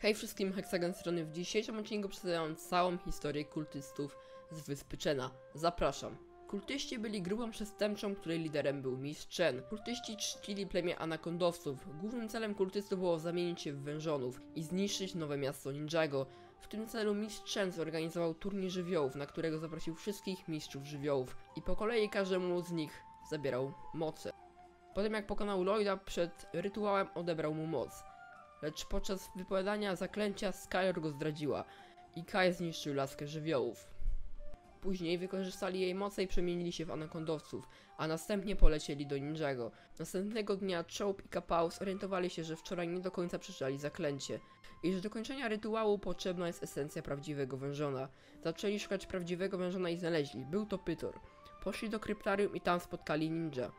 Hej wszystkim, Hexagon strony. W dzisiejszym odcinku przedstawiam całą historię kultystów z Wyspy Chena. Zapraszam. Kultyści byli grupą przestępczą, której liderem był Mistrz Chen. Kultyści czcili plemię anakondowców. Głównym celem kultystów było zamienić się w wężonów i zniszczyć nowe miasto Ninjago. W tym celu Mistrz Chen zorganizował turniej żywiołów, na którego zaprosił wszystkich mistrzów żywiołów i po kolei każdemu z nich zabierał moce. Potem jak pokonał Lloyda, przed rytuałem odebrał mu moc. Lecz podczas wypowiadania zaklęcia Skylar go zdradziła i Kai zniszczył laskę żywiołów. Później wykorzystali jej moce i przemienili się w anakondowców, a następnie polecieli do Ninjago. Następnego dnia Chop i Kapaus orientowali się, że wczoraj nie do końca przeczytali zaklęcie i że do kończenia rytuału potrzebna jest esencja prawdziwego wężona. Zaczęli szukać prawdziwego wężona i znaleźli. Był to Pythor. Poszli do Kryptarium i tam spotkali ninja.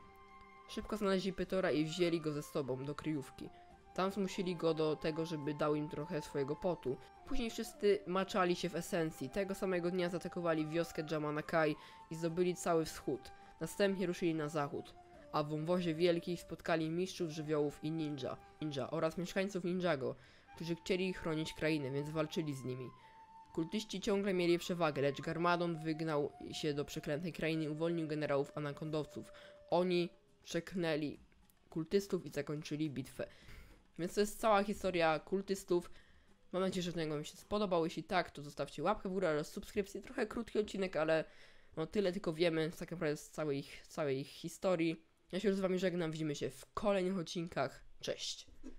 Szybko znaleźli Pythora i wzięli go ze sobą do kryjówki. Tam zmusili go do tego, żeby dał im trochę swojego potu. Później wszyscy maczali się w esencji. Tego samego dnia zaatakowali wioskę Jamanakai i zdobyli cały wschód. Następnie ruszyli na zachód. A w Wąwozie Wielkich spotkali mistrzów żywiołów i ninja oraz mieszkańców Ninjago, którzy chcieli chronić krainę, więc walczyli z nimi. Kultyści ciągle mieli przewagę, lecz Garmadon wygnał się do przeklętej krainy i uwolnił generałów anakondowców. Oni przeklęli kultystów i zakończyli bitwę. Więc to jest cała historia kultystów. Mam nadzieję, że ten film się spodobał. Jeśli tak, to zostawcie łapkę w górę oraz subskrypcję. Trochę krótki odcinek, ale no tyle tylko wiemy tak naprawdę z całej ich historii. Ja się już z wami żegnam. Widzimy się w kolejnych odcinkach. Cześć!